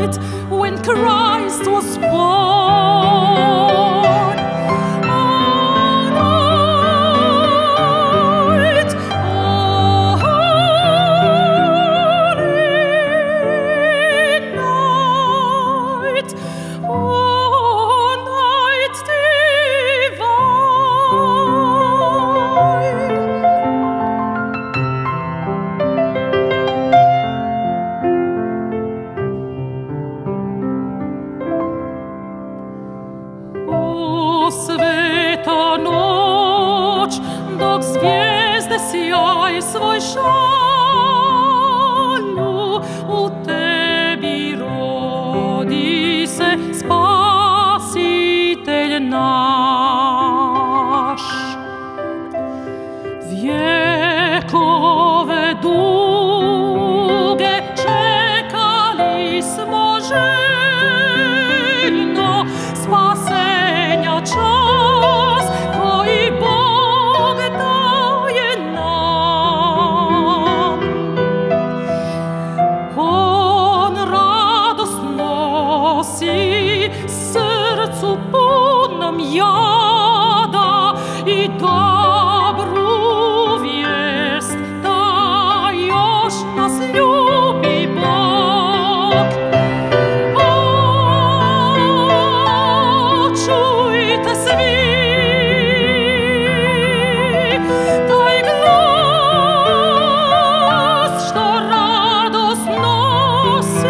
night when Christ was born. Sveta noć, dok zvijezde sjaj svoj šalju, u tebi rodi se Spasitelj naš. Vjekove duge čekali smo željno spasenja čas. Srcu punom jada I dobru vijest da još nas ljubi Bog. O, čujte svi taj glas što radost nosi.